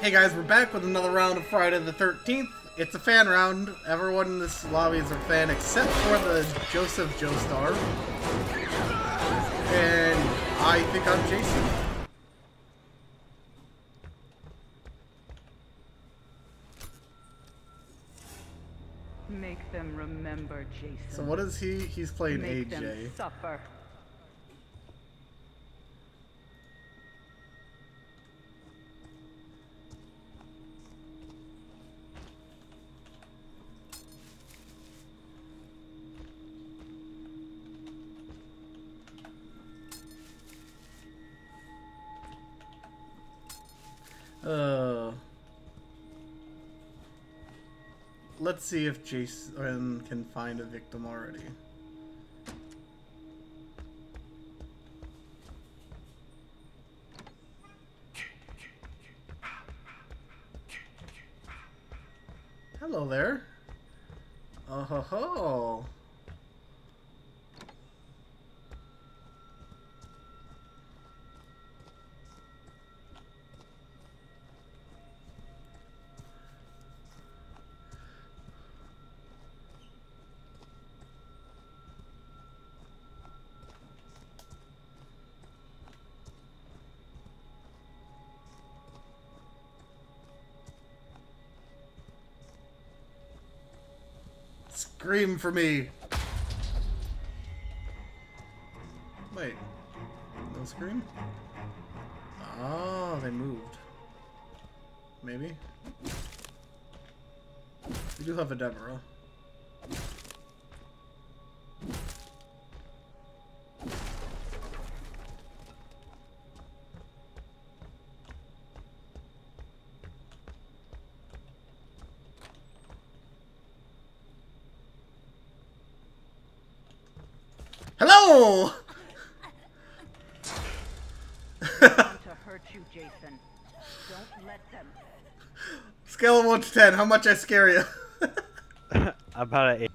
Hey guys, we're back with another round of Friday the 13th. It's a fan round. Everyone in this lobby is a fan except for the Joseph Joestar. And I think I'm Jason. Make them remember Jason. So what is he? He's playing AJ. Make them suffer. Let's see if Jason can find a victim already. Hello there. Oh ho ho. Scream for me. Wait. No scream? Oh, they moved. Maybe. We do have a Deborah. Hello! I want to hurt you, Jason. Don't let them. Scale of 1 to 10, how much I scare you? About an 8.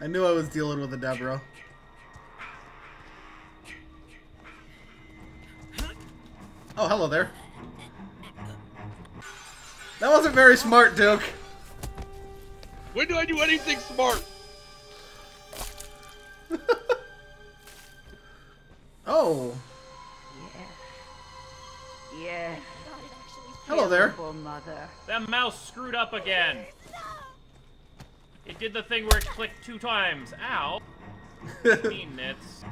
I knew I was dealing with a Deborah. Oh, hello there. That wasn't very smart, Duke. When do I do anything smart? Oh. Yes. Yes. Hello there. Mother. That mouse screwed up again. It did the thing where it clicked 2 times. Ow. Mean Nitz.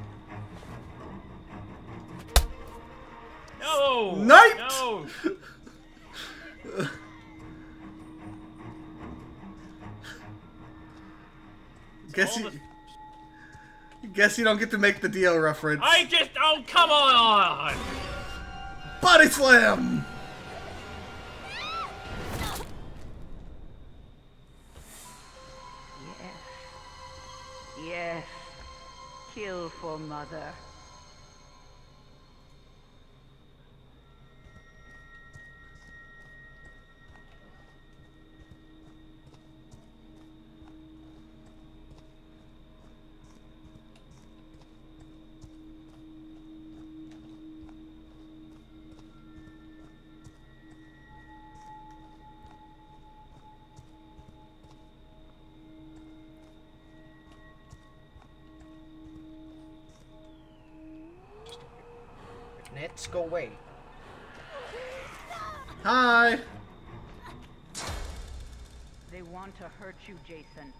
No. Night. No. Guess you don't get to make the DL reference. Oh, come on! Body slam! Yes. Yes. Kill for mother. Let's go away. Hi. They want to hurt you, Jason.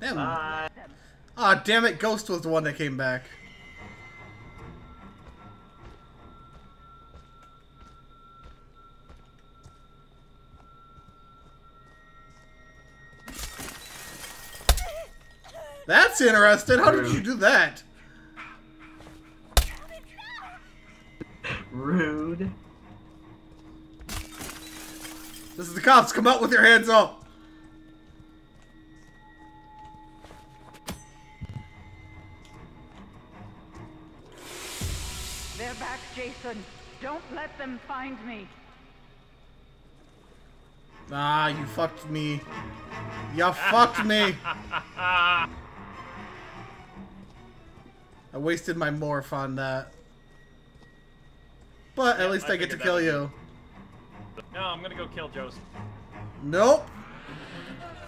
Damn. Ah, oh, damn it! Ghost was the one that came back. That's interesting. How did you do that? Rude. This is the cops. Come out with your hands up. They're back, Jason. Don't let them find me. Ah, you fucked me. You fucked me. I wasted my morph on that. But at least I get to kill you. No, I'm gonna go kill Joseph. Nope.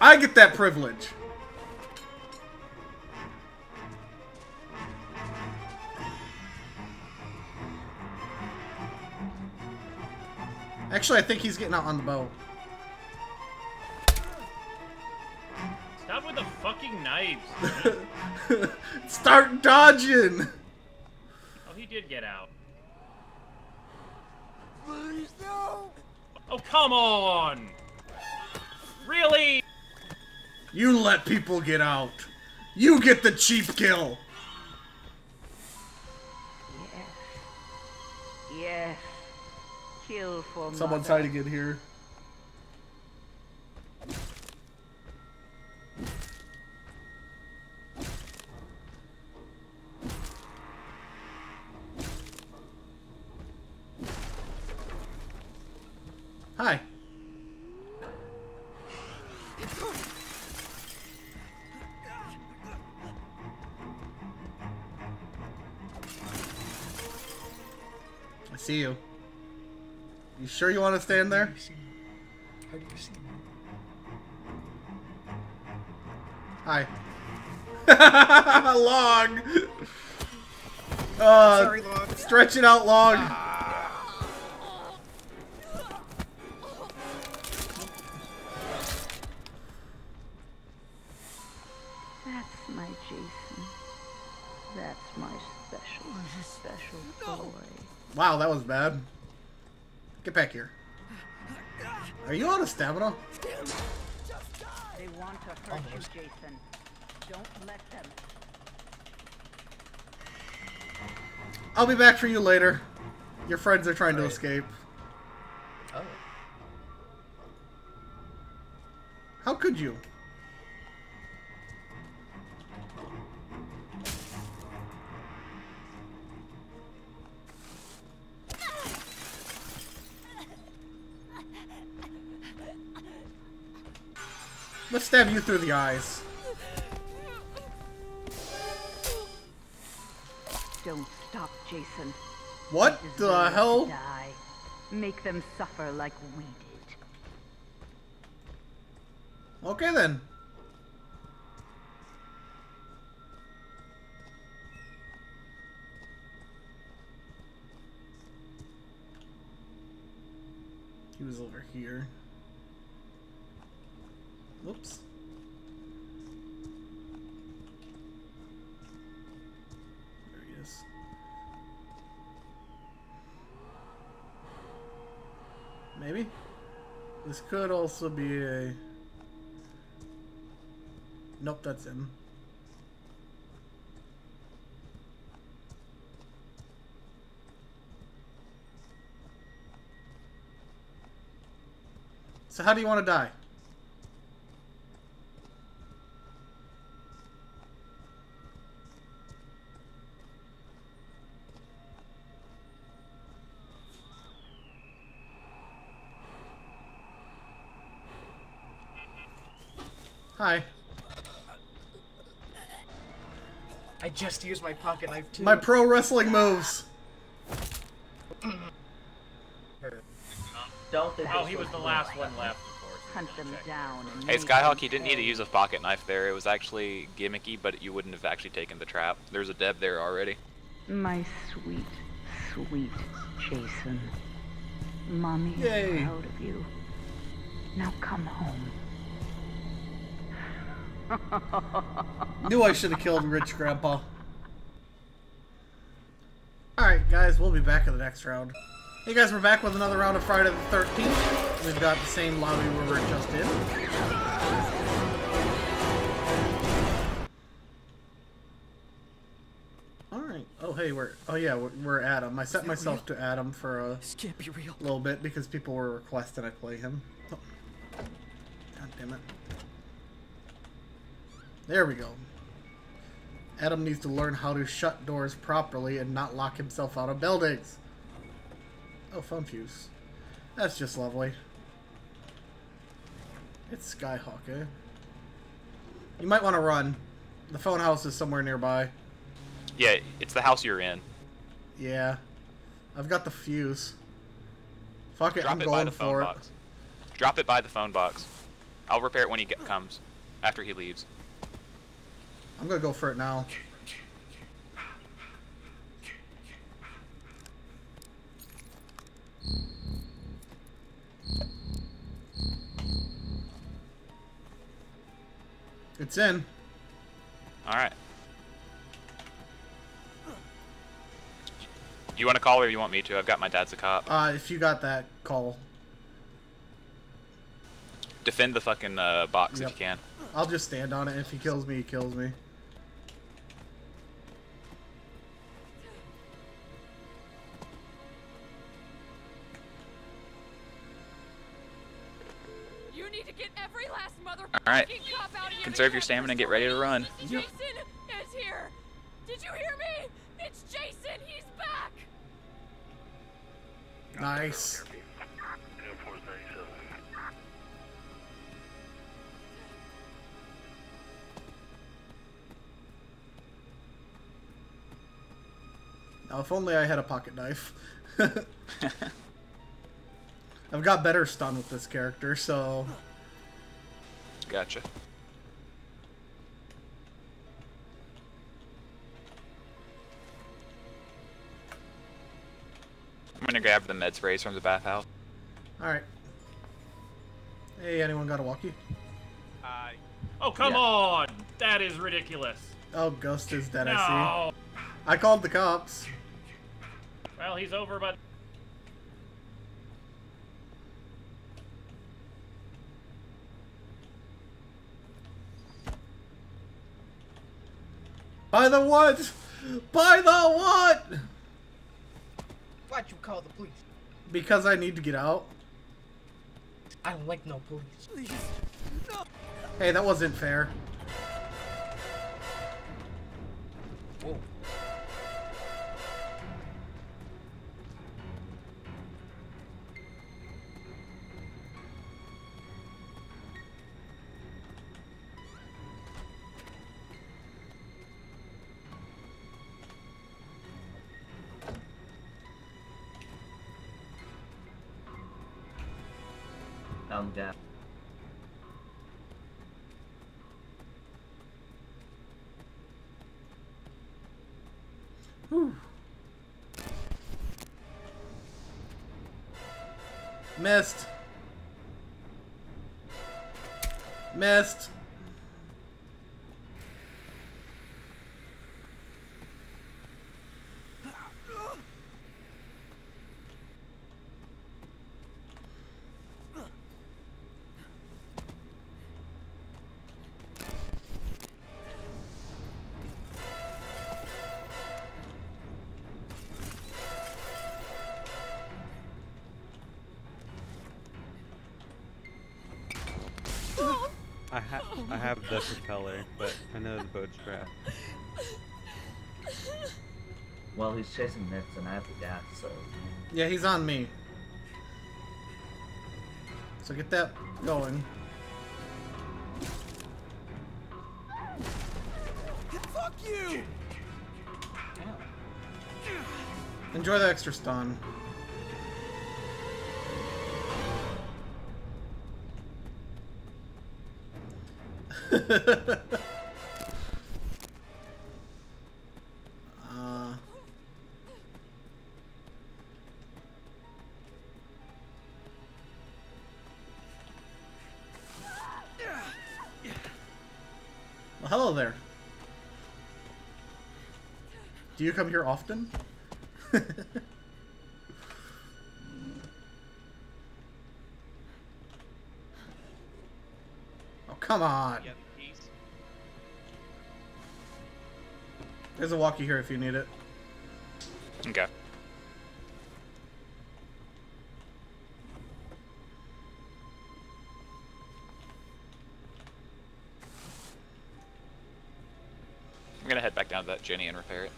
I get that privilege. Actually, I think he's getting out on the boat. Stop with the fucking knives. Start dodging. Oh, he did get out. Please, no. Oh, come on. Really? You let people get out. You get the cheap kill. Yeah. Yeah. Kill for mother. Someone's hiding in here. Hi. I see you. You sure you want to stand there? How do you see me? Hi. Log! Sorry, Log. Stretch it out, Log. That's my Jason. That's my special boy. Wow, that was bad. Get back here. Are you out of stamina? They want to hurt you, Jason. Don't let them. I'll be back for you later. Your friends are trying to escape. Oh. How could you? Let's stab you through the eyes. Don't stop, Jason. What the hell? Die. Make them suffer like we did. Okay then. He was over here. Oops. There he is. Maybe? This could also be a... Nope, that's him. So how do you want to die? Hi. I just used my pocket knife too. My pro wrestling moves. Oh, he was the last one left. Hunt them down. Hey, Skyhawk, you didn't need to use a pocket knife there. It was actually gimmicky, but you wouldn't have actually taken the trap. There's a Deb there already. My sweet, sweet Jason. Mommy is proud of you. Now come home. Knew I should have killed Rich Grandpa. Alright guys, we'll be back in the next round. Hey guys, we're back with another round of Friday the 13th. We've got the same lobby we were just in. Alright. Oh hey, we're Adam. I set myself to Adam for a little bit because people were requesting I play him. Oh. God damn it. There we go. Adam needs to learn how to shut doors properly and not lock himself out of buildings. Oh, fun fuse. That's just lovely. It's Skyhawk, eh? You might want to run. The phone house is somewhere nearby. Yeah, it's the house you're in. Yeah. I've got the fuse. Fuck it, I'm going for it. Drop it by the phone box. I'll repair it when he comes. After he leaves. I'm gonna go for it now. It's in. Alright. You want to call or you want me to? I've got my dad's a cop. If you got that, call. Defend the fucking box if you can. I'll just stand on it. If he kills me, he kills me. You need to get every last motherfucking cop out here. Conserve your stamina and get ready to run. Jason is here. Did you hear me? It's Jason. He's back. Nice. Now, if only I had a pocket knife. I've got better stun with this character, so... Gotcha. I'm gonna grab the med sprays from the bathhouse. Alright. Hey, anyone got a walkie? Oh, come on! That is ridiculous! Oh, Ghost is dead, I see. I called the cops. Well, he's over, but... By the what? By the what? Why'd you call the police? Because I need to get out. I don't like no police. Please. No. Hey, that wasn't fair. Whoa. I'm down. Whew. Missed. Missed. I have the propeller, but I know the boat's trapped. Well, he's chasing Nitz and I have the gas, so... Yeah, he's on me. So get that going. Fuck you! Enjoy the extra stun. Well, hello there. Do you come here often? Oh, come on. Yep. There's a walkie here if you need it. Okay. I'm gonna head back down to that Jenny and repair it.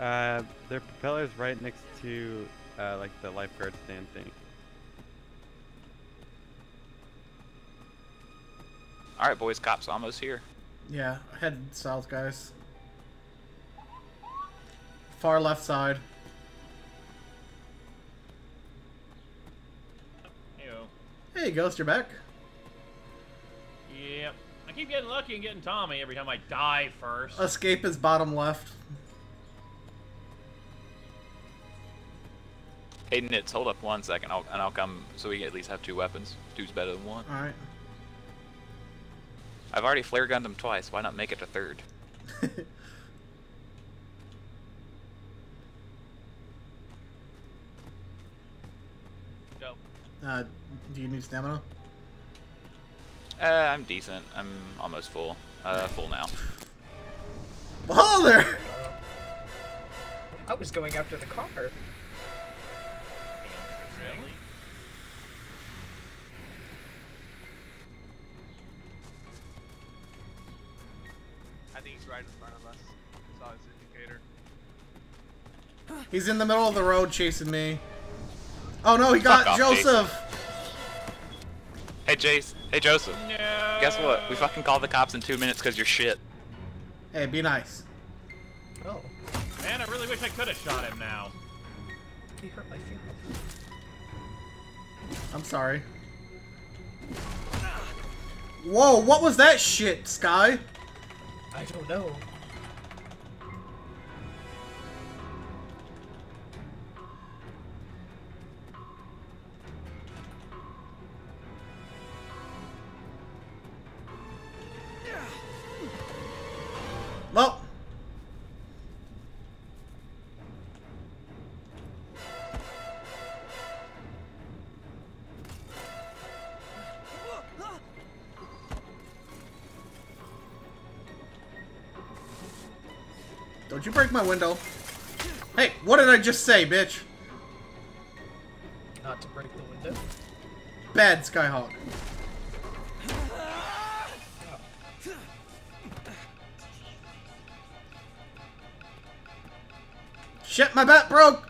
Alright. Their propeller's right next to, like, the lifeguard stand thing. Alright, boys, cops almost here. Yeah, head south, guys. Far left side. Hey-o. Hey, Ghost, you're back. Yep. I keep getting lucky and getting Tommy every time I die first. Escape is bottom left. Hey, Nitz, hold up 1 second, and I'll come so we at least have two weapons. Two's better than one. Alright. I've already flare gunned them twice. Why not make it a third? Go. Do you need stamina? I'm decent. I'm almost full. Full now. Oh, there! I was going after the car. Really? I think he's right in front of us. I saw his indicator. He's in the middle of the road chasing me. Oh no, he got Joseph! Jason. Hey, Jace. Hey, Joseph. No. Guess what? We fucking called the cops in 2 minutes because you're shit. Hey, be nice. Oh. Man, I really wish I could have shot him now. He hurt my finger. I'm sorry. Whoa, what was that shit, Sky? I don't know. Well. Don't you break my window. Hey, what did I just say, bitch? Not to break the window. Bad Skyhawk. Shit, my bat broke!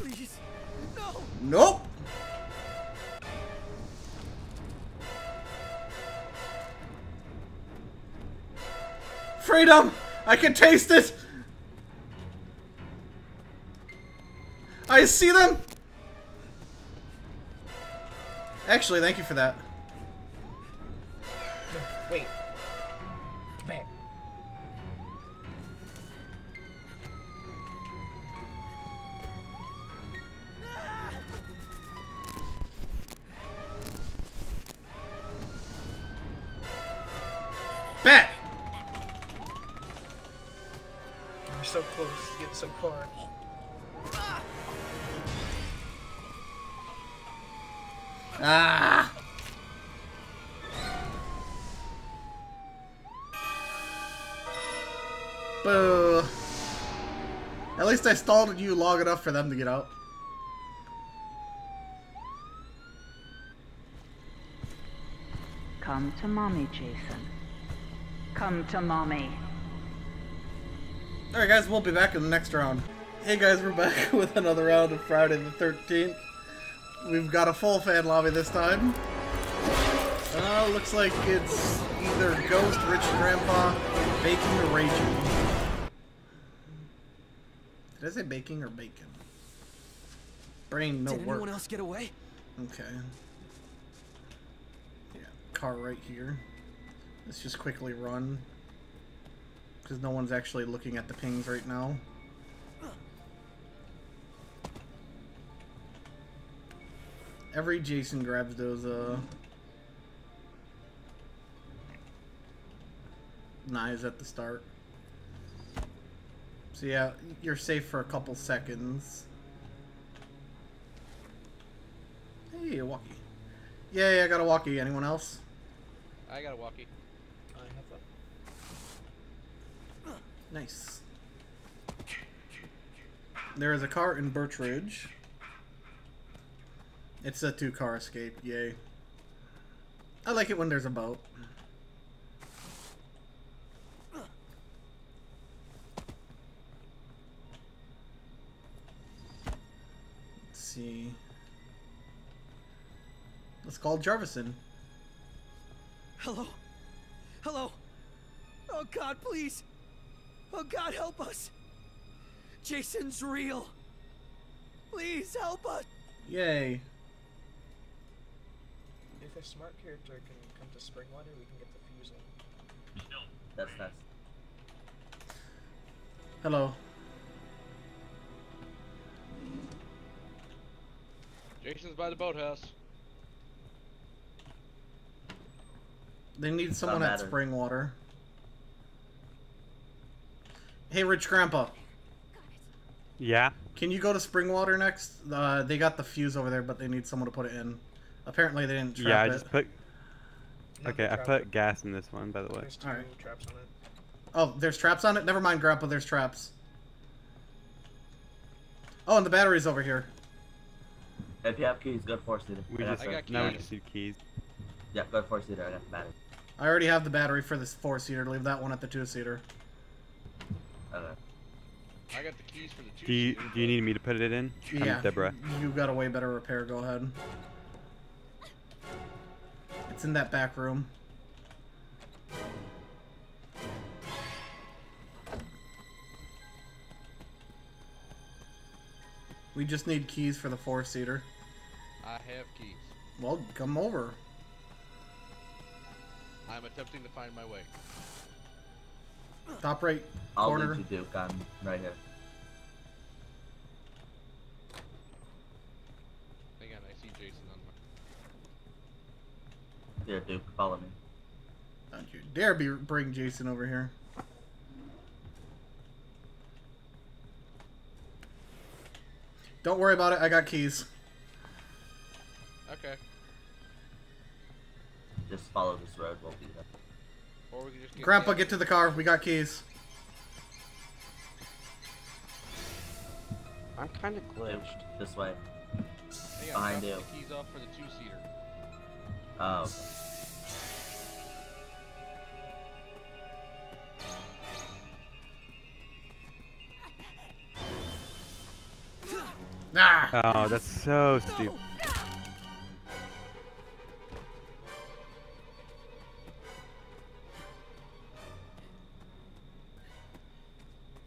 Please, no! Nope! Freedom! I can taste it! I see them! Actually, thank you for that. Wait. Back. Back. We're so close. Get so far. Ah! Boo! At least I stalled you long enough for them to get out. Come to mommy, Jason. Come to mommy. Alright guys, we'll be back in the next round. Hey guys, we're back with another round of Friday the 13th. We've got a full fan lobby this time. Looks like it's either Ghost, Rich Grandpa, Bacon, or Raging. Did I say Baking or Bacon? Brain, no work. Did anyone else get away? Okay. Yeah, car right here. Let's just quickly run. Because no one's actually looking at the pings right now. Every Jason grabs those, knives at the start. So yeah, you're safe for a couple seconds. Hey, a walkie. Yay, I got a walkie. Anyone else? I got a walkie. I have a... Nice. There is a car in Birch Ridge. It's a two-car escape, yay. I like it when there's a boat. Let's see. Let's call Jarvison. Hello? Hello? Oh God, please! Oh God, help us! Jason's real! Please help us! Yay. If a smart character can come to Springwater, we can get the fusel. No. That's nice. Hello. Jason's by the boathouse. They need someone at Springwater. Hey, Rich Grandpa. Yeah? Can you go to Springwater next? They got the fuse over there, but they need someone to put it in. Apparently they didn't trap it. Yeah, I just put... Okay, I put gas in this one, by the way. There's two traps on it. Oh, there's traps on it? Never mind, Grandpa, there's traps. Oh, and the battery's over here. If you have keys, go to 4-seater. Now we just need keys. Yeah, go to 4-seater and have the battery. I already have the battery for this 4-seater. Leave that one at the 2-seater. Okay. I got the keys for the 2-seater. Do you need me to put it in? Yeah. I'm Deborah. You got a way better repair. Go ahead. It's in that back room. We just need keys for the 4-seater. I have keys. Well, come over. I'm attempting to find my way. Top right corner. I'll lead you, Duke. I'm right here. Hang on, I see Jason on my... Here, Duke, follow me. Don't you dare bring Jason over here. Don't worry about it, I got keys. Okay. Just follow this road, we'll be there. Or we can just Grandpa, get to the car, we got keys. I'm kinda glitched. This way. Hey, behind you. The keys off for the 2-seater. Oh. Nah. Oh, that's so stupid.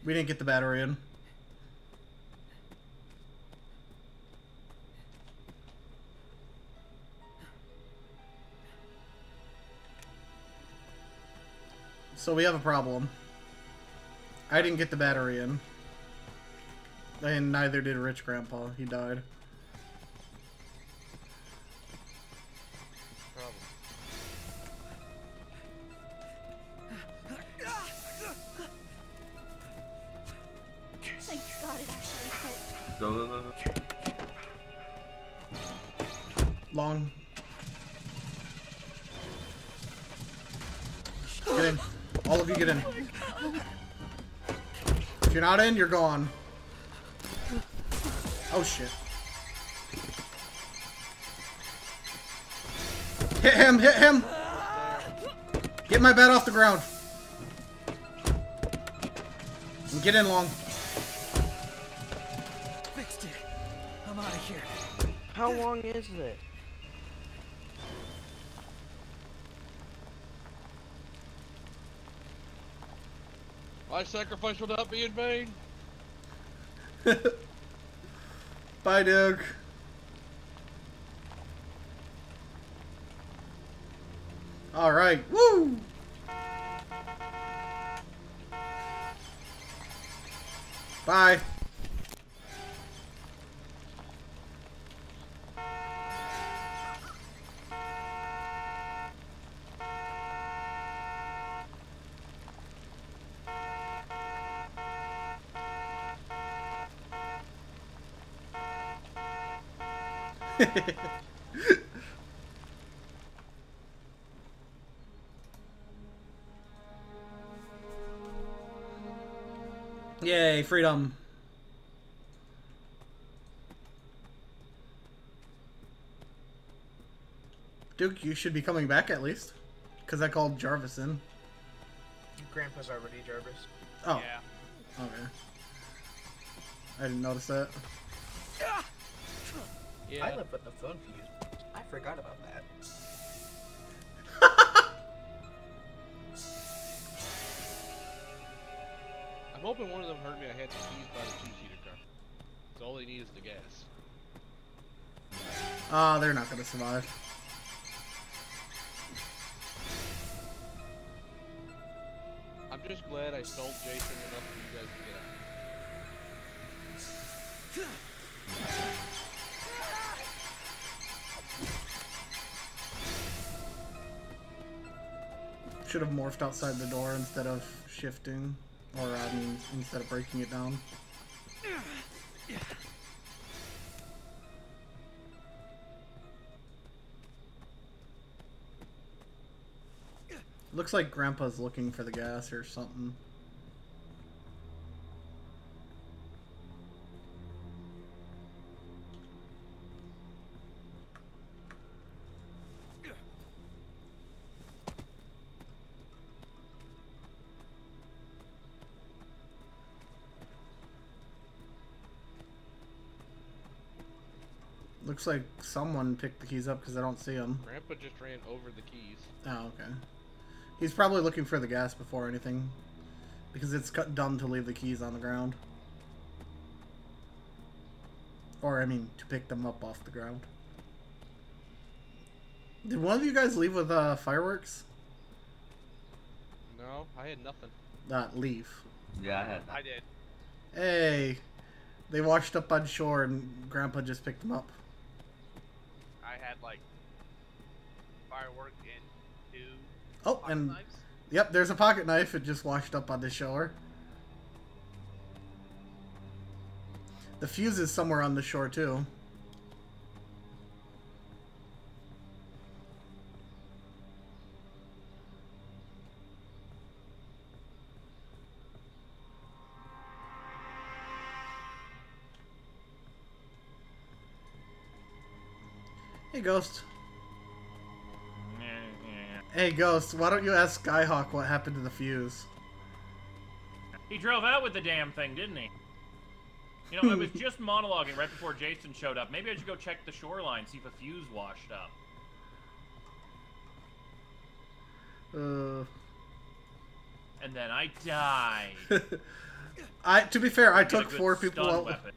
We didn't get the battery in. So we have a problem. I didn't get the battery in. And neither did Rich Grandpa. He died. Thank God it actually helped. Go. Long. Get in. All of you get in. If you're not in, you're gone. Oh shit. Hit him! Hit him! Get my bat off the ground! And get in, Long. Fixed it. I'm out of here. How long is it? My sacrifice will not be in vain. Bye, Duke. All right. Woo! Bye. Yay, freedom. Duke, you should be coming back at least. Because I called Jarvison. Grandpa's already Jarvis. Oh. Yeah. Okay. I didn't notice that. Yeah. I live with the phone fuse. I forgot about that. I'm hoping one of them heard me. I had the keys by the 2-seater car. So all they need is the gas. Oh, they're not gonna survive. I'm just glad I sold Jason enough for you guys to get out. Should have morphed outside the door instead of shifting, or I mean, instead of breaking it down. Looks like Grandpa's looking for the gas or something. Looks like someone picked the keys up because I don't see them. Grandpa just ran over the keys. Oh, okay. He's probably looking for the gas before anything, because it's dumb to leave the keys on the ground. Or, I mean, to pick them up off the ground. Did one of you guys leave with fireworks? No, I had nothing. Not leave. Yeah, I had nothing. I did. Hey, they washed up on shore and Grandpa just picked them up. I had like firework in 2. Oh, and knives? Yep, there's a pocket knife. It just washed up on the shore. The fuse is somewhere on the shore too. Hey, Ghost. Hey, Ghost, why don't you ask Skyhawk what happened to the fuse? He drove out with the damn thing, didn't he? You know, I was just monologuing right before Jason showed up. Maybe I should go check the shoreline, see if a fuse washed up. And then I died. To be fair, I took 4 people out. Weapon.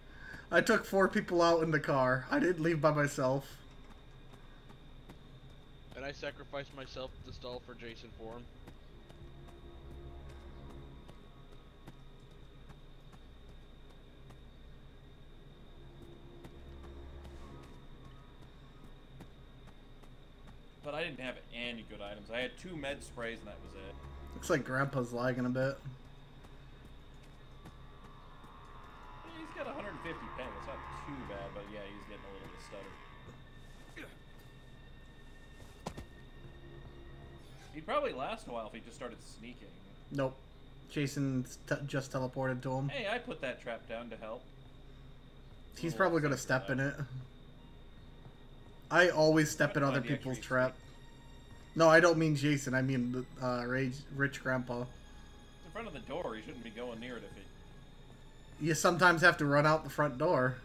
I took 4 people out in the car. I didn't leave by myself. And I sacrificed myself to stall for Jason for him. But I didn't have any good items. I had 2 med sprays and that was it. Looks like Grandpa's lagging a bit. He's got 150 ping. It's not too bad, but yeah, he's getting a little bit stuttered. He'd probably last a while if he just started sneaking. Nope. Jason just teleported to him. Hey, I put that trap down to help. He's probably going to step in it. I always step in other people's trap. No, I don't mean Jason. I mean Rich Grandpa. It's in front of the door. He shouldn't be going near it if he... You sometimes have to run out the front door.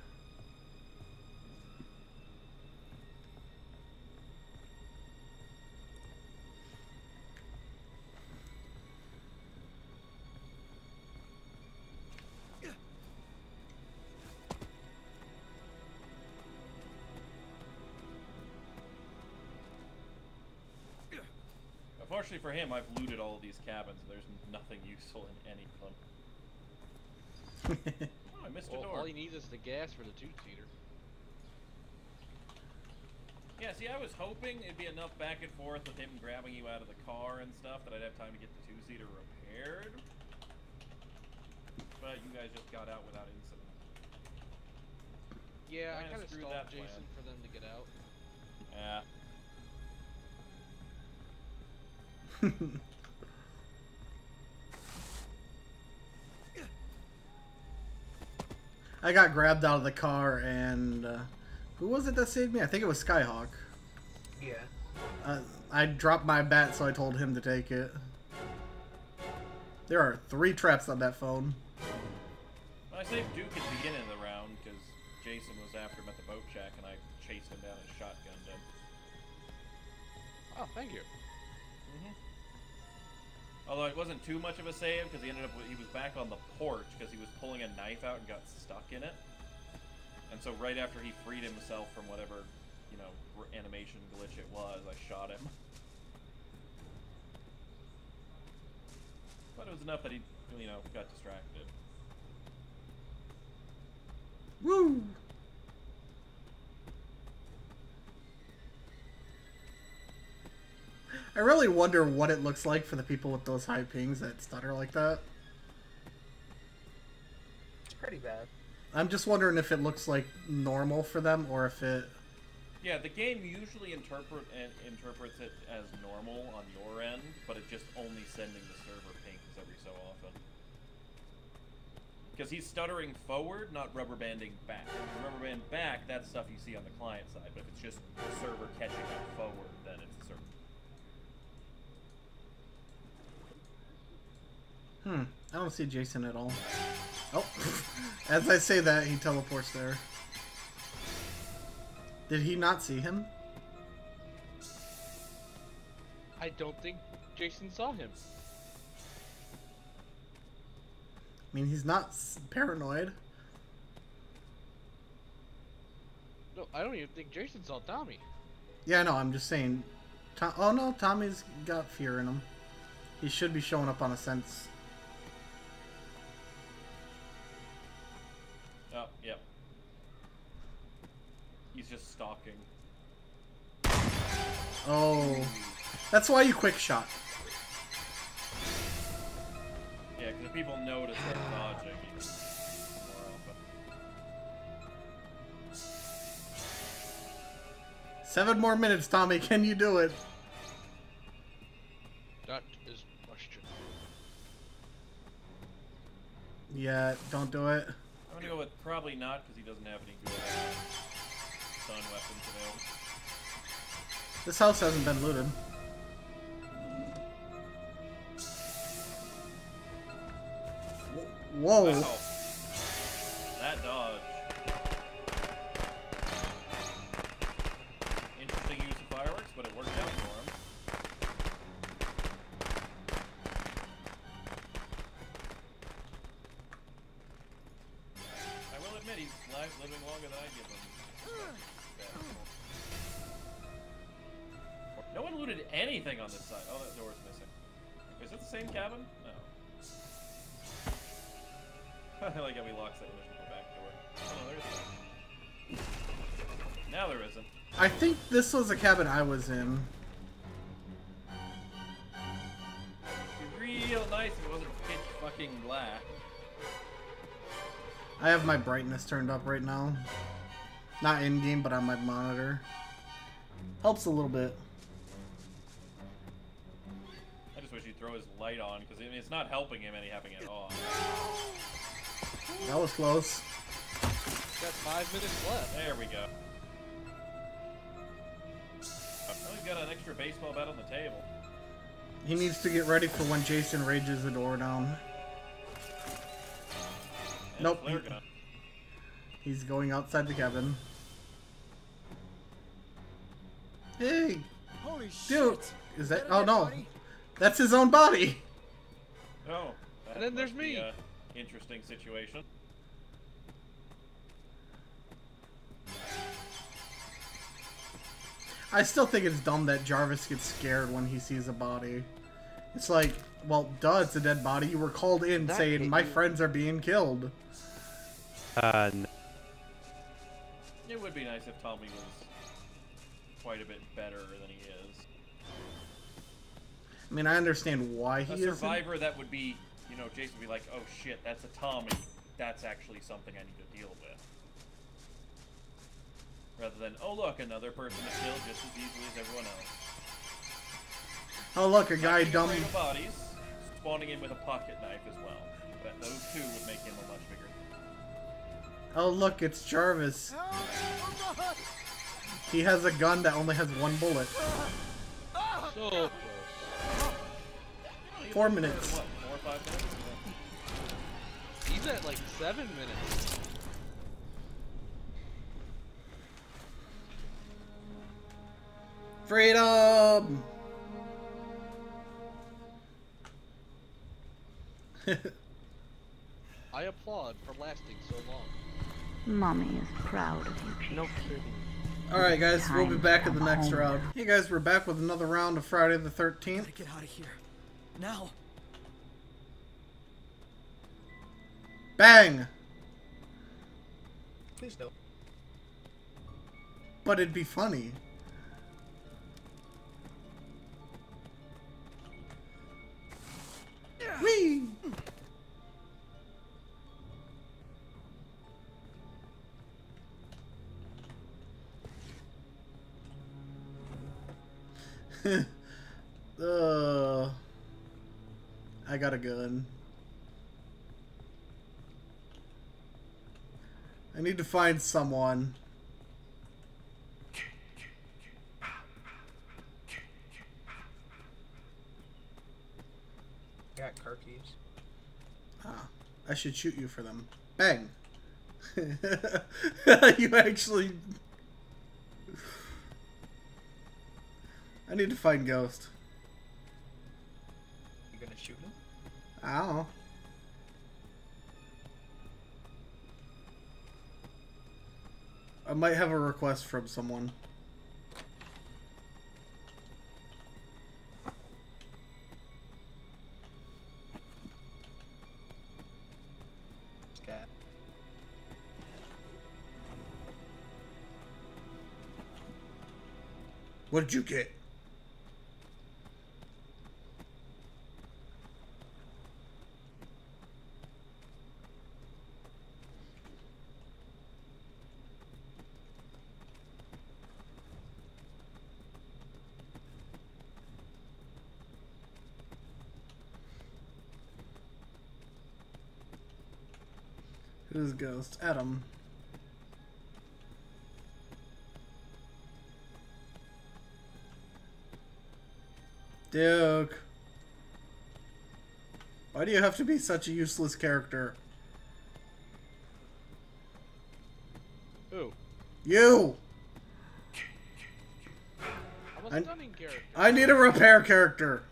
Actually, for him, I've looted all of these cabins. There's nothing useful in any of them. Oh, I missed a door. All he needs is the gas for the 2-seater. Yeah, see, I was hoping it'd be enough back and forth with him grabbing you out of the car and stuff that I'd have time to get the 2-seater repaired. But you guys just got out without incident. Yeah, I kind of screwed that Jason plan. For them to get out. Yeah. I got grabbed out of the car and who was it that saved me? I think it was Skyhawk. Yeah. I dropped my bat, so I told him to take it. There are 3 traps on that phone. Well, I saved Duke at the beginning of the round because Jason was after him at the boat shack and I chased him down and shotgunned him. Thank you. Although it wasn't too much of a save because he ended up with, he was back on the porch because he was pulling a knife out and got stuck in it. And so right after he freed himself from whatever, you know, animation glitch it was, I shot him. But it was enough that he, you know, got distracted. Woo! I really wonder what it looks like for the people with those high pings that stutter like that. It's pretty bad. I'm just wondering if it looks like normal for them or if it... Yeah, the game usually interprets it as normal on your end, but it's just only sending the server pings every so often. Because he's stuttering forward, not rubber banding back. If you rubber band back, that's stuff you see on the client side, but if it's just the server catching up forward, then it's the server. Hmm, I don't see Jason at all. Oh, as I say that, he teleports there. Did he not see him? I don't think Jason saw him. I mean, he's not paranoid. No, I don't even think Jason saw Tommy. Yeah, no, I'm just saying. Oh no, Tommy's got fear in him. He should be showing up on a sense. Oh, yep. He's just stalking. Oh. That's why you quick shot. Yeah, because if people notice they're dodging, you can more often. 7 more minutes, Tommy. Can you do it? That is the question. Yeah, don't do it. I'm gonna go with probably not because he doesn't have any good stun weapons available. This house hasn't been looted. Whoa! Wow. That dodge. Interesting use of fireworks, but it worked out for him. He's living longer than I give him. No one looted anything on this side. Oh, that door's missing. Is it the same cabin? No. I like how we locked that original back door. Oh, no, there is one. Now there isn't. I think this was the cabin I was in. It'd be real nice if it wasn't pitch fucking black. I have my brightness turned up right now. Not in-game, but on my monitor. Helps a little bit. I just wish he'd throw his light on, because I mean, it's not helping him any having it on. That was close. Got 5 minutes left. There we go. Oh, he's got an extra baseball bat on the table. He needs to get ready for when Jason rages the door down. Nope. He's going outside the cabin. Hey! Holy dude! Shit. Is that. Oh no! Body? That's his own body! Oh. And then there's me! Interesting situation. I still think it's dumb that Jarvis gets scared when he sees a body. It's like, well, duh, it's a dead body. You were called in that saying, my friends are being killed. No. It would be nice if Tommy was quite a bit better than he is. I mean, I understand why he is. A survivor that would be, you know, Jason would be like, oh shit, that's a Tommy. That's actually something I need to deal with. Rather than, oh look, another person to kill just as easily as everyone else. Oh look, a guy dumb. Bodies, spawning in with a pocket knife as well. But those two would make him a much bigger. Oh look, it's Jarvis. He has a gun that only has 1 bullet. So 4 minutes. What, 4 or 5 minutes? He's at like 7 minutes. Freedom. I applaud for lasting so long. Mommy is proud of you, Jason. No kidding. Alright guys, we'll be back in the next round. Hey guys, we're back with another round of Friday the 13th. I gotta get out of here. Now. Bang! Please don't. But it'd be funny. Yeah. Whee! I got a gun. I need to find someone. I got car keys. Ah, I should shoot you for them. Bang! You actually... I need to find Ghost. You gonna shoot him? I don't know. I might have a request from someone. Okay. What did you get? This Ghost, Adam. Duke. Why do you have to be such a useless character? Who? You! I'm a stunning character. I need a repair character.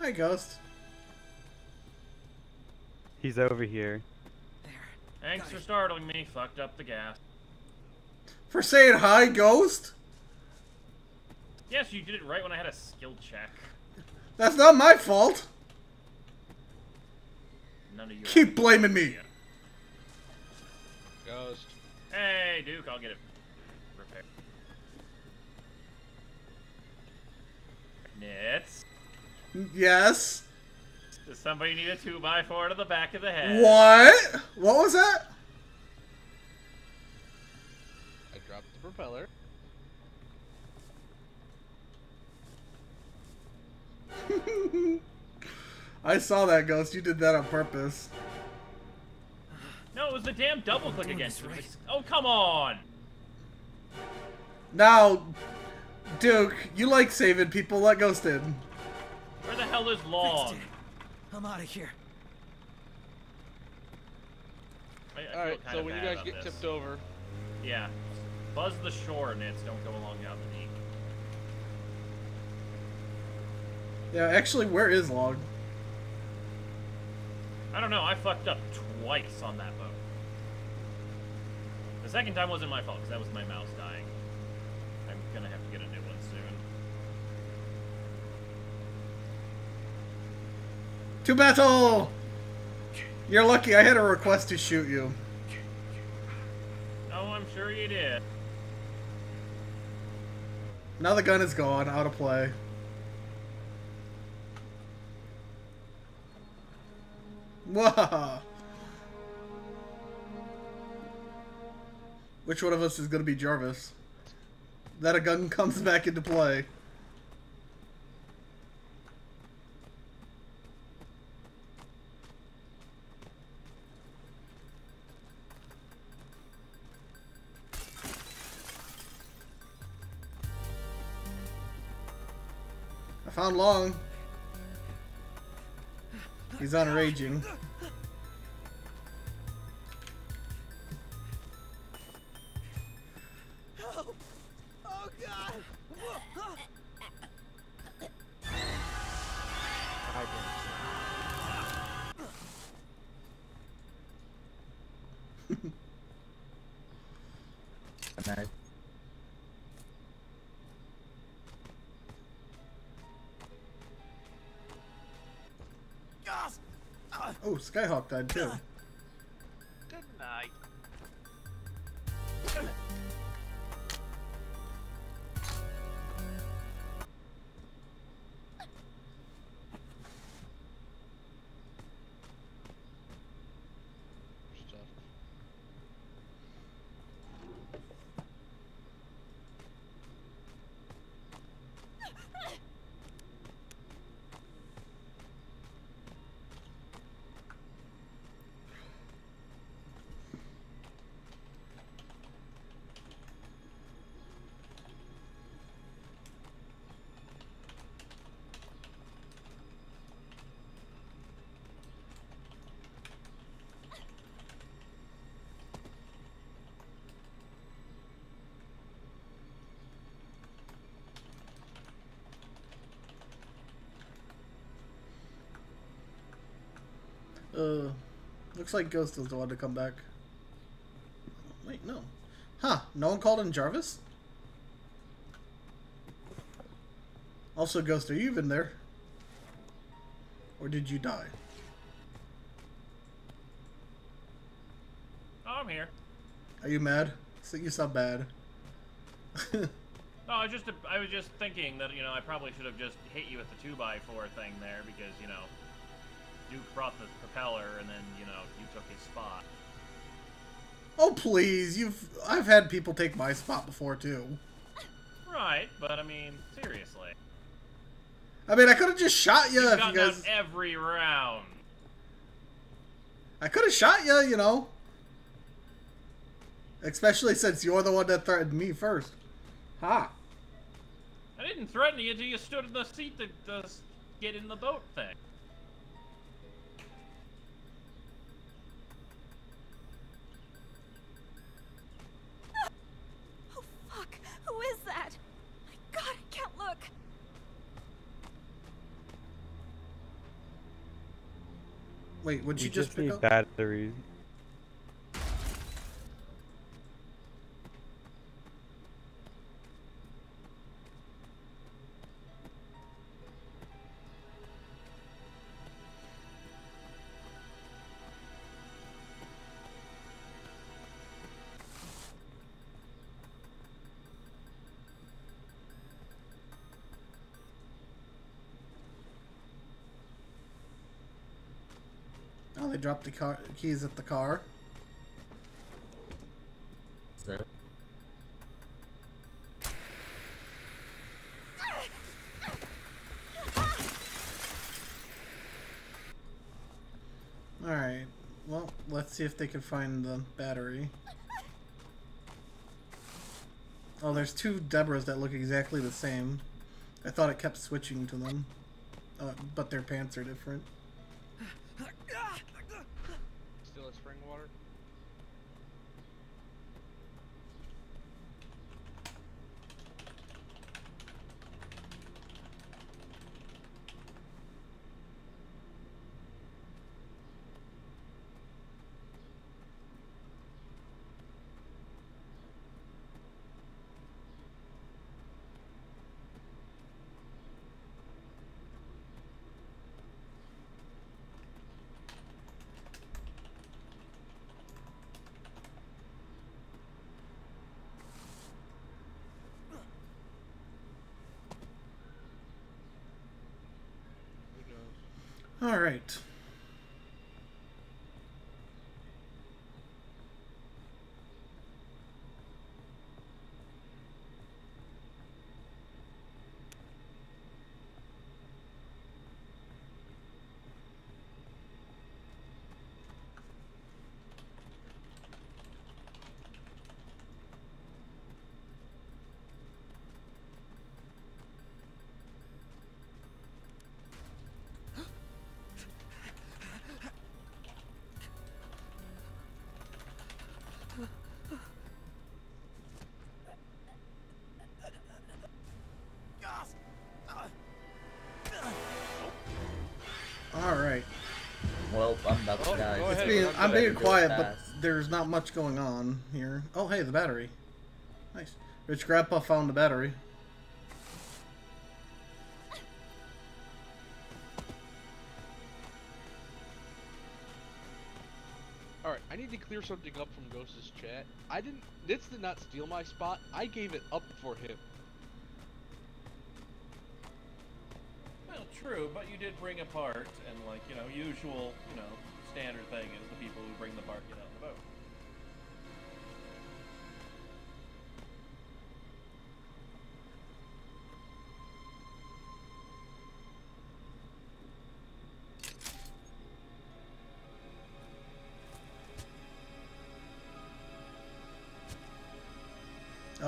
Hi, Ghost. He's over here. Thanks for startling me. Fucked up the gas. For saying hi, Ghost? Yes, you did it right when I had a skill check. That's not my fault. None of you. Keep blaming me. Ghost. Hey, Duke, I'll get it repaired. Nitz. Yes. Does somebody need a 2x4 to the back of the head? What? What was that? I dropped the propeller. I saw that, Ghost. You did that on purpose. No, it was the damn double click again. Right. Oh, come on. Now, Duke, you like saving people like Ghost did. Where the hell is Log? Thanks, I'm out of here. Alright, so when you guys get tipped over. Yeah. Buzz the shore, Nitz. Don't go along down the deep. Yeah, actually, where is Log? I don't know. I fucked up twice on that boat. The second time wasn't my fault, because that was my mouse dying. I'm gonna have to get a new one soon. To battle! You're lucky I had a request to shoot you. Oh, I'm sure you did. Now the gun is gone, out of play. Whoa! Which one of us is gonna be Jarvis? That a gun comes back into play. found Long. He's enraging. Help. Oh God. Okay. Oh, Skyhawk died too. Good night. Looks like Ghost is the one to come back. Wait, no. Huh, no one called him Jarvis? Also, Ghost, are you even there? Or did you die? Oh, I'm here. Are you mad? So you sound bad. No, I was just thinking that, you know, I probably should have just hit you with the 2x4 thing there because, you know, Duke brought the propeller, and then, you know, you took his spot. Oh, please. I've had people take my spot before, too. Right, but, I mean, seriously. I mean, I could have just shot you if you guys... every round. I could have shot you, you know. Especially since you're the one that threatened me first. Ha. I didn't threaten you until you stood in the seat to get in the boat thing. Wait, would you just pick up batteries? They dropped the keys at the car. Right. All right. Well, let's see if they can find the battery. Oh, there's two Debras that look exactly the same. I thought it kept switching to them, but their pants are different. Still at Springwater? All right. Oh, yeah, go ahead. I'm being quiet, but there's not much going on here. Oh, hey, the battery. Nice. Rich Grandpa found the battery. Alright, I need to clear something up from Ghost's chat. Nitz did not steal my spot. I gave it up for him. Well, true, but you did bring a part, and like, you know, usual, you know, standard thing is the people who bring the part get out the vote.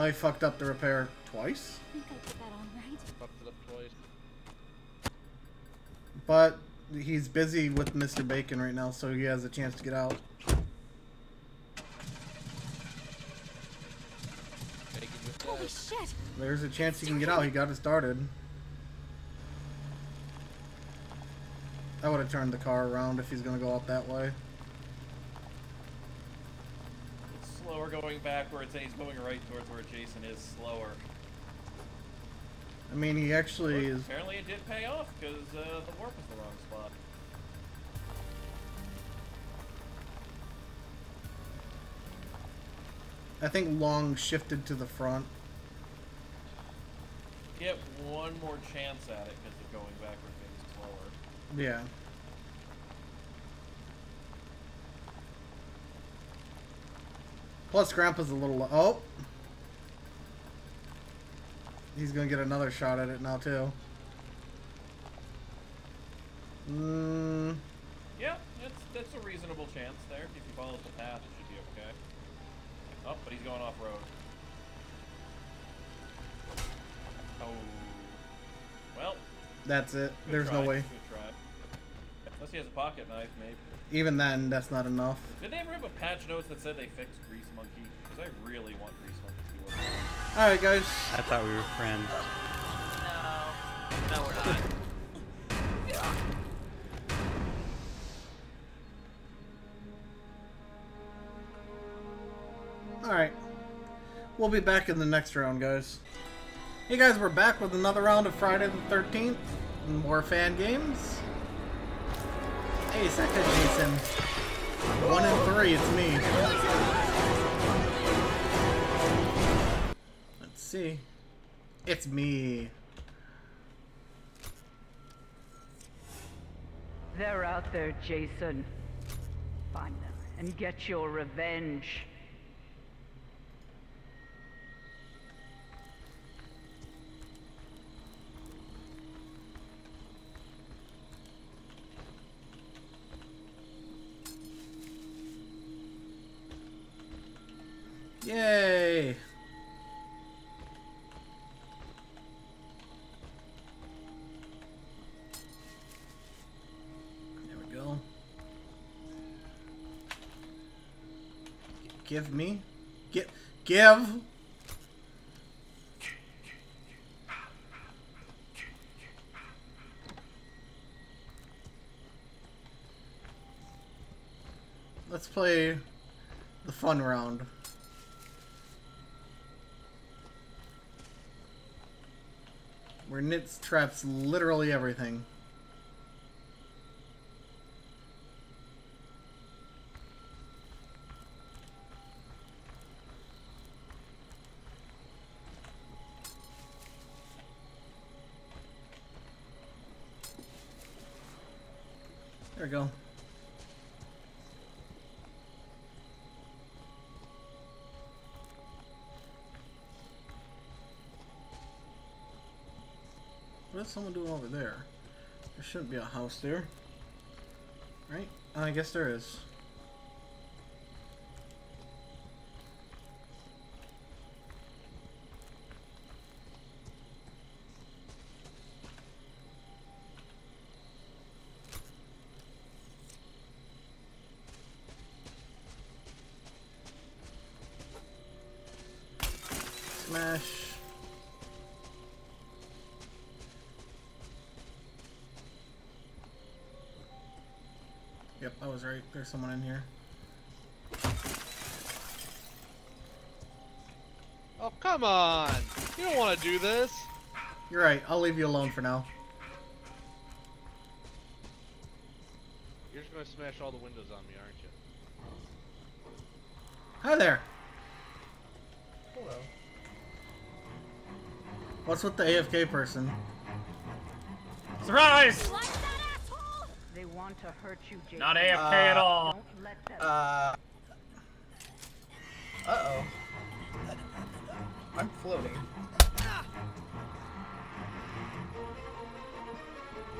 I fucked up the repair twice. I think I did that all right. Fucked it up twice. But he's busy with Mr. Bacon right now, so he has a chance to get out. Holy shit! There's a chance he can get out. He got it started. I would have turned the car around if he's gonna go out that way. Slower going backwards, and he's going right towards where Jason is slower. I mean, he actually is... Apparently it did pay off, because the warp was the wrong spot. I think Long shifted to the front. Get one more chance at it, because the going backwards is slower. Yeah. Plus, Grandpa's a little... Oh! He's gonna get another shot at it now, too. Mm. Yeah, that's a reasonable chance there. If you follow the path, it should be okay. Oh, but he's going off-road. Oh. Well. That's it. There's no way. Unless he has a pocket knife, maybe. Even then, that's not enough. Did they ever have a patch notes that said they fixed Grease Monkey? Because I really want Grease Monkey to be working. Alright, guys. I thought we were friends. No. No, we're not. Alright. We'll be back in the next round, guys. Hey, guys, we're back with another round of Friday the 13th. More fan games. Hey, second Jason. 1 and 3, it's me. Let's see. It's me. They're out there, Jason. Find them and get your revenge. Yay! There we go. Give me. Give! Let's play the fun round. Where Nitz traps literally everything. There we go. What's someone doing over there? There shouldn't be a house there. Right? I guess there is. Smash. Yep, I was right. There's someone in here. Oh, come on! You don't want to do this! You're right. I'll leave you alone for now. You're just going to smash all the windows on me, aren't you? Hi there! Hello. What's with the AFK person? Surprise! They want to hurt you, Jason. Not AFK at all. Uh-oh. I'm floating.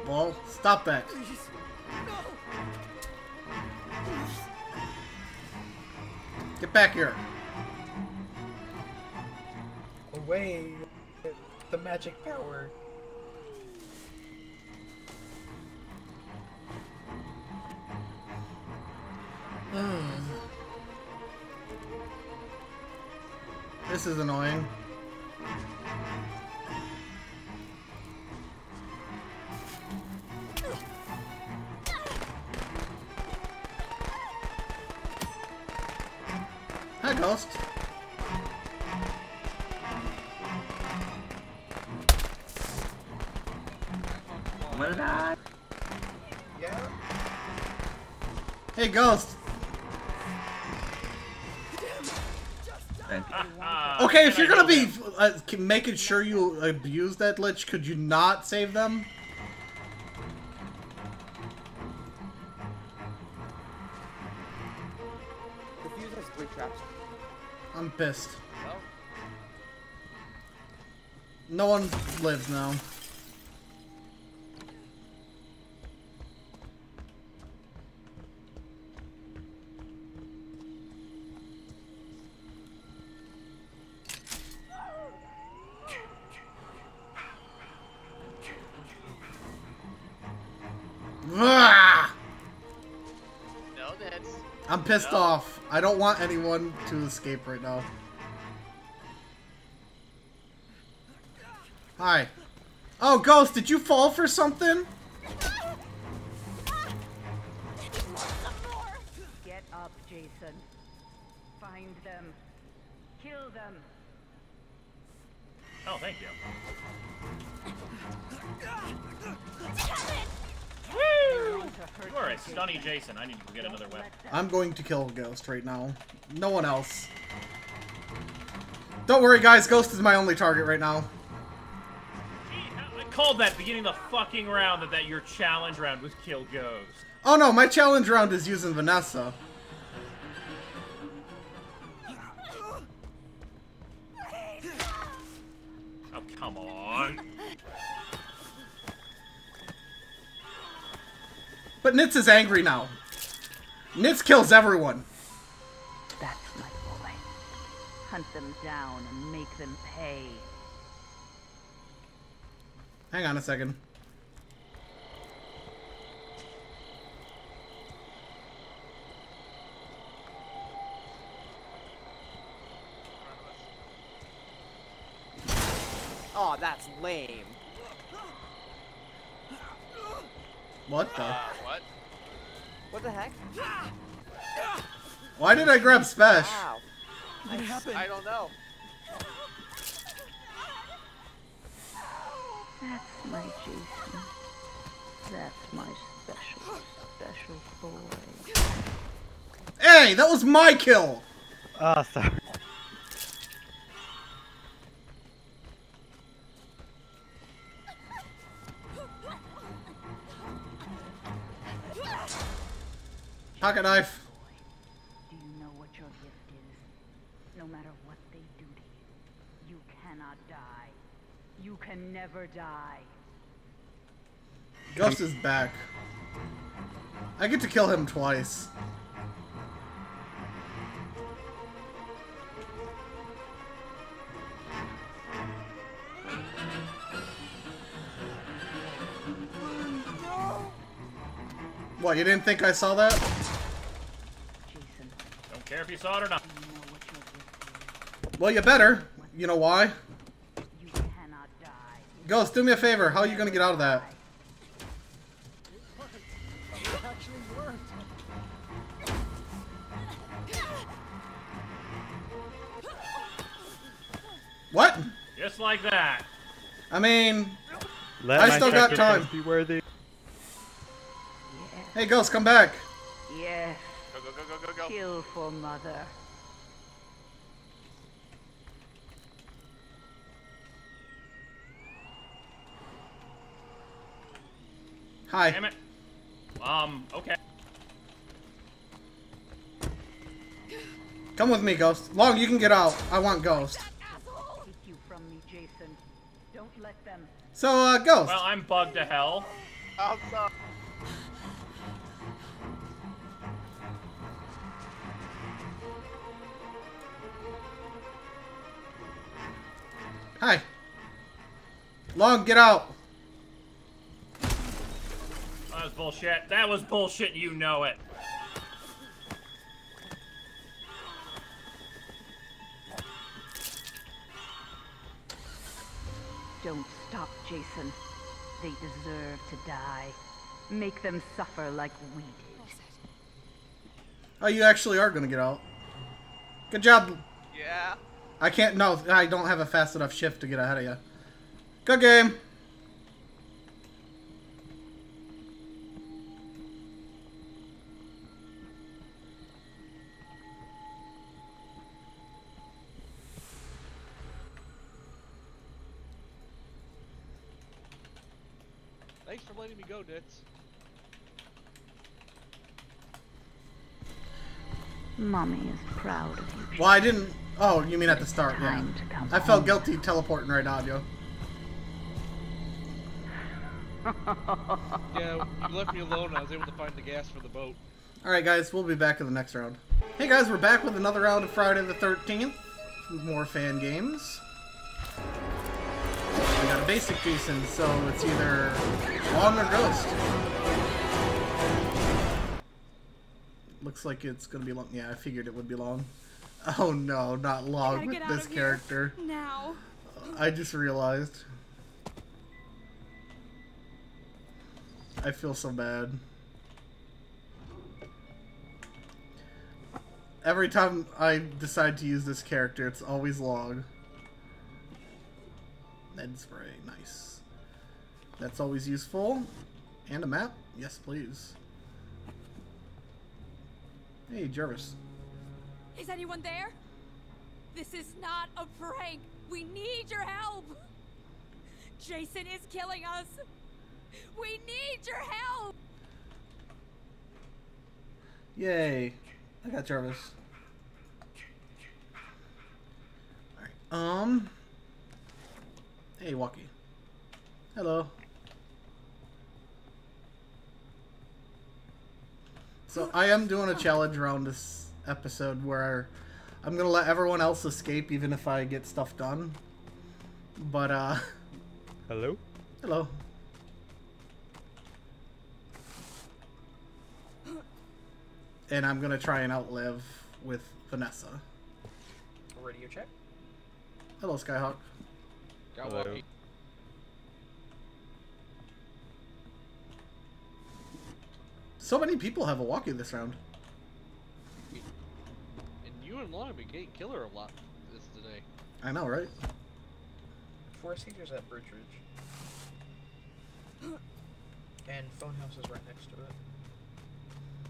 Well, stop that. Please. No. Get back here. Away with the magic power. This is annoying. Hi, Ghost. What did I? Yeah. Hey, Ghost. Okay, if you're gonna be making sure you abuse that lich, could you not save them? The fuse has 3 traps. I'm pissed. Well. No one lives now. I'm pissed off. I don't want anyone to escape right now. Hi. Oh, Ghost, did you fall for something? Get up, Jason. Find them. Kill them. Oh, thank you. Woo! You are a stunny Jason. I need to get another weapon. I'm going to kill Ghost right now. No one else. Don't worry, guys. Ghost is my only target right now. Gee, I called that beginning of the fucking round that your challenge round was kill Ghost. Oh no, my challenge round is using Vanessa. Oh, come on. But Nitz is angry now. Nitz kills everyone. That's my boy. Hunt them down and make them pay. Hang on a second. Oh, that's lame. What the? What? What the heck? Why did I grab Spesh? Wow. What happened? I don't know. That's my Jason. That's my special boy. Hey, that was my kill! Oh, sorry. Pocket knife. Do you know what your gift is? No matter what they do to you, you cannot die. You can never die. Ghost is back. I get to kill him twice. What, you didn't think I saw that? Care if you saw it or not. Well, you better. You know why? You cannot die. Ghost, do me a favor. How are you gonna get out of that? It actually worked. What? Just like that. I mean, I still got time. Be worthy. Yeah. Hey, ghost, come back. Yeah. Go, go, go, go, go, go. Kill for mother. Hi. Damn it. Okay. Come with me, Ghost. Log, you can get out. I want Ghost. Take you from me, Jason. Don't let them. So, Ghost. Well, I'm bugged to hell. Oh, no. Hi. Log, get out. That was bullshit. That was bullshit. You know it. Don't stop, Jason. They deserve to die. Make them suffer like we did. Oh, you actually are gonna get out. Good job. Yeah. I can't. No, I don't have a fast enough shift to get ahead of you. Good game. Thanks for letting me go, Nitz. Mommy is proud of you. Well, I didn't. Oh, you mean at the start, yeah. I felt guilty teleporting right out, yo. Yeah, you left me alone. I was able to find the gas for the boat. Alright, guys, we'll be back in the next round. Hey, guys, we're back with another round of Friday the 13th. More fan games. We got a basic Jason, so it's either Log or Ghost. Looks like it's gonna be Long. Yeah, I figured it would be Long. Oh no, not Log with this character. Now. I just realized. I feel so bad. Every time I decide to use this character, it's always Log. Ned spray, nice. That's always useful. And a map? Yes, please. Hey, Jarvis. Is anyone there? This is not a prank. We need your help. Jason is killing us. We need your help. Yay. I got Jarvis. Alright. Hey, Walkie. Hello. So I am doing a challenge round this episode where I'm gonna let everyone else escape even if I get stuff done, but hello? Hello. And I'm gonna try and outlive with Vanessa. Radio check. Hello, Skyhawk. Got Walkie. So many people have a Walkie this round. Long, we can't kill her a lot this today. I know, right? 4 seizures at Birch Ridge. And phone house is right next to it.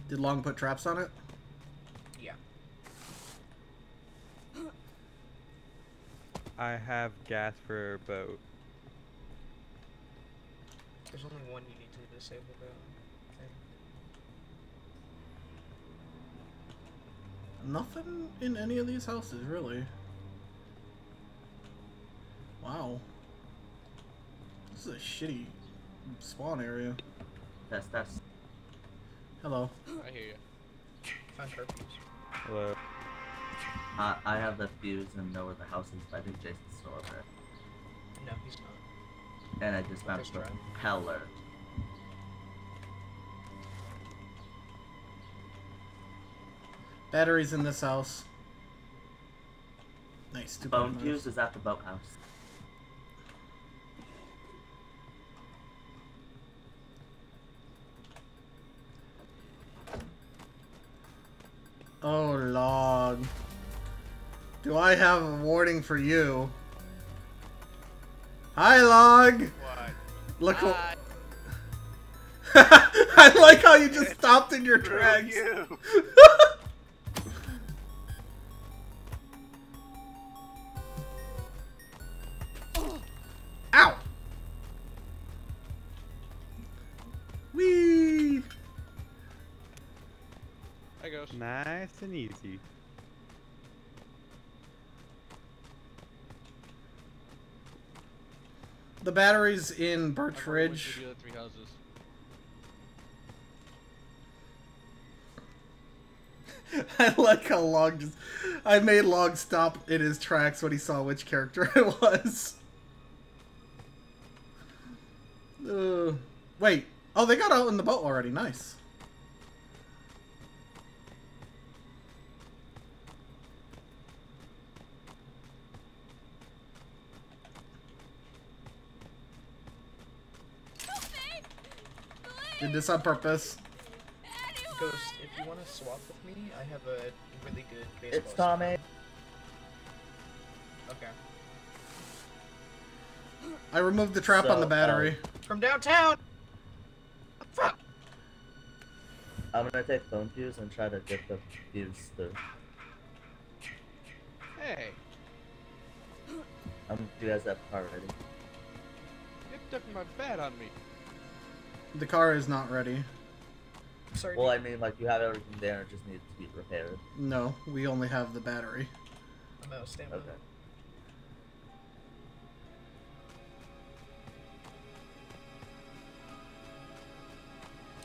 Did Long put traps on it? Yeah. I have gas for a boat. There's only one you need to disable though. Nothing in any of these houses, really. Wow. This is a shitty spawn area. That's. Hello. I hear you. Found her fuse. Hello. I have the fuse and know where the house is, but I think Jason's still over there. No, he's not. And I just found the propeller. Batteries in this house. Nice. Bone fuse is at the boathouse. Oh, Log. Do I have a warning for you? Hi, Log! What? Look what... I like how you just stopped in your tracks. You. Ow! Whee! There goes. Nice and easy. The battery's in Birch Ridge. I like how Log just... I made Log stop in his tracks when he saw which character it was. Wait. Oh, they got out in the boat already. Nice. Did this on purpose. Ghost, if you want to swap with me, I have a really good baseball. It's Tommy. Okay. I removed the trap on the battery. From downtown! Fuck! I'm gonna take phone fuse and try to get the fuse through. Hey! Do you guys have the car ready? You took my bat on me. The car is not ready. Sorry. Well, I mean, like, you have everything there, it just needs to be repaired. No, we only have the battery. I'm out of stamina. Okay.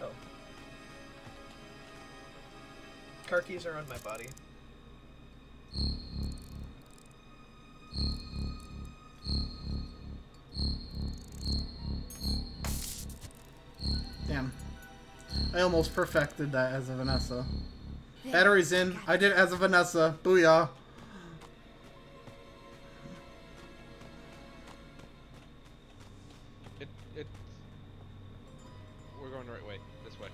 Oh. Car keys are on my body. I almost perfected that as a Vanessa. Battery's in. I did it as a Vanessa. Booyah. We're going the right way. This way.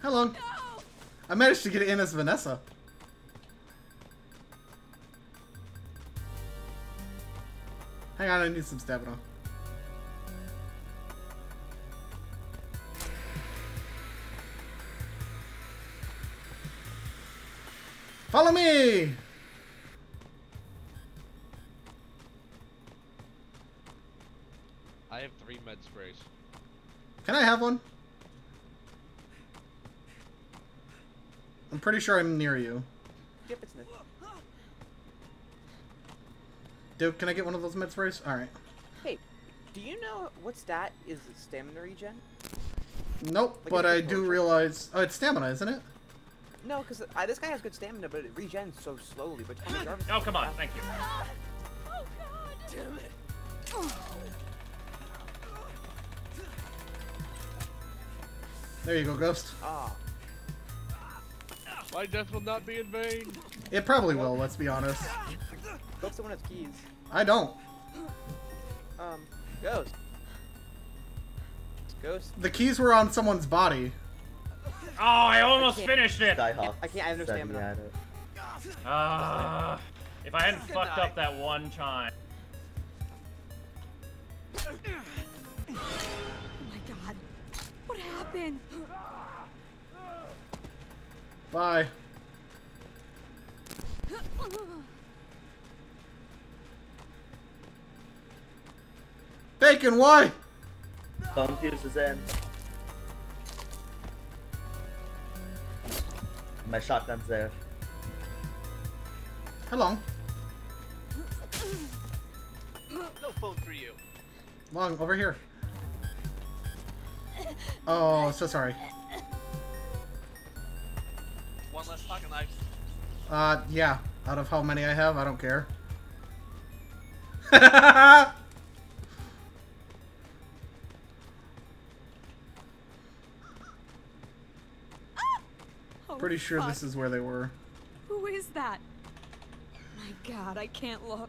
Hello. No! I managed to get it in as Vanessa. Hang on, I need some stamina. Follow me! I have 3 med sprays. Can I have one? I'm pretty sure I'm near you. Yep, it's Nitz. Duke, can I get one of those med sprays? Alright. Hey, do you know what stat is the stamina regen? Nope, like but I do realize... Oh, it's stamina, isn't it? No, because this guy has good stamina, but it regens so slowly. But oh, come on, thank you. Oh, God. Damn it. Oh. There you go, Ghost. Oh. My death will not be in vain. It probably will, let's be honest. Hope someone has keys. I don't. Ghost. Ghost. The keys were on someone's body. Oh, I almost finished it! Skyhawk. I can't, I have no stamina. If I hadn't fucked up that one time. Oh my God. What happened? Bye. Bacon, why? Thumb fuse is in. My shotgun's there. How long? No phone for you. Long, over here. Oh, so sorry. One less pocket knife. Yeah. Out of how many I have, I don't care. Pretty sure this is where they were. Who is that? My God, I can't look.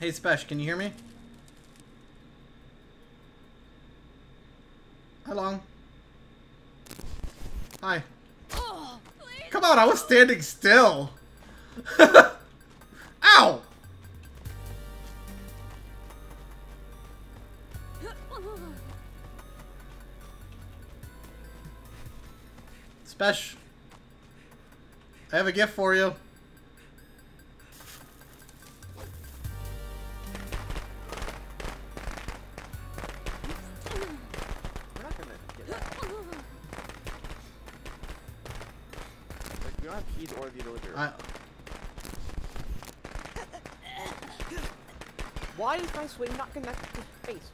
Hey, Spesh, can you hear me? How long? Hi. Oh, come on, I was standing still. Ow! Special. I have a gift for you. Why is my swing not connected to the face?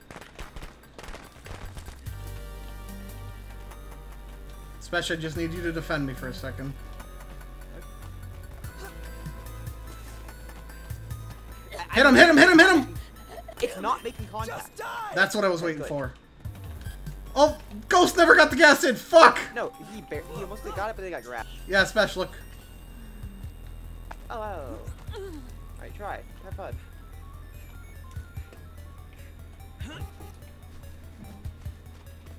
Special, I just need you to defend me for a second. Hit him! Hit him! Hit him! Hit him! It's not making contact. That's what I was waiting for. Oh, Ghost never got the gas in. Fuck! No, he almost got it, but they got grabbed. Yeah, Special, look. Oh. Alright, try. Have fun.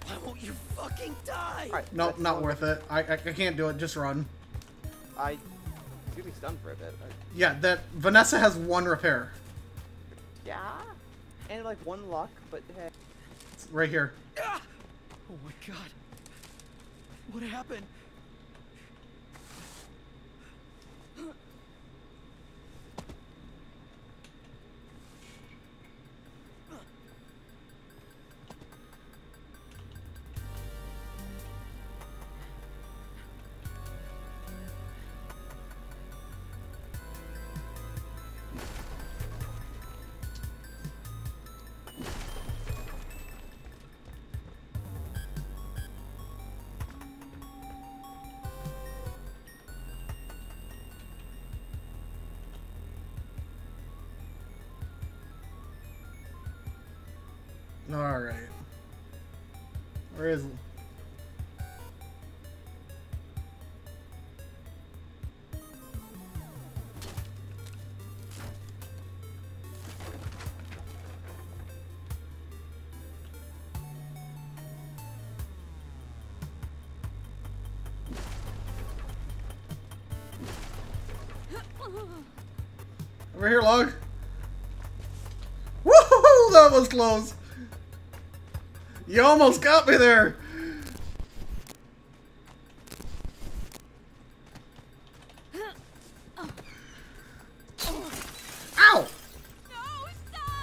Why won't you fucking die? Right, no, nope, not worth it. I can't do it. Just run. It's gonna be stunned for a bit. Yeah, that Vanessa has one repair. Yeah, and like one luck, but hey. It's right here. Ah! Oh my god! What happened? All right. Where is it? Over here, Log. Woohoo! That was close. You almost got me there! Ow! No, stop!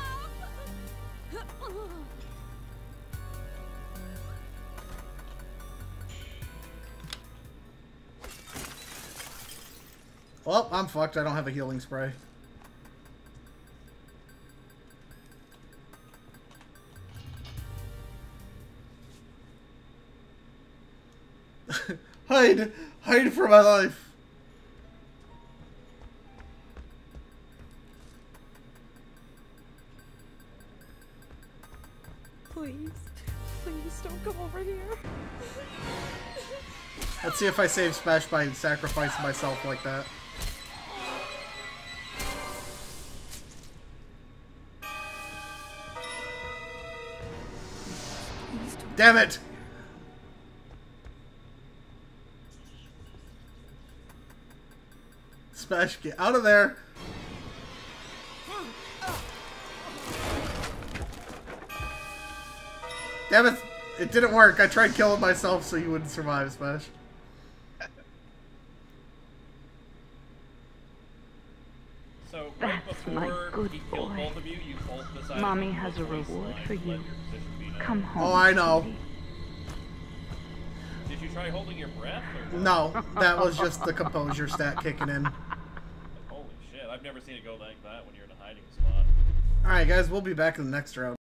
Well, I'm fucked. I don't have a healing spray. Hide! Hide for my life! Please. Please don't come over here. Let's see if I save Smash by sacrificing myself like that. Damn it! Smash, get out of there! Damn it! It didn't work. I tried killing myself so you wouldn't survive, Smash. So right before he killed both of you, you both decided. Mommy has a reward for you. Come home. Oh, I know. Did you try holding your breath? Or no, that was just the composure stat kicking in. Holy shit, I've never seen it go like that when you're in a hiding spot. Alright guys, we'll be back in the next round.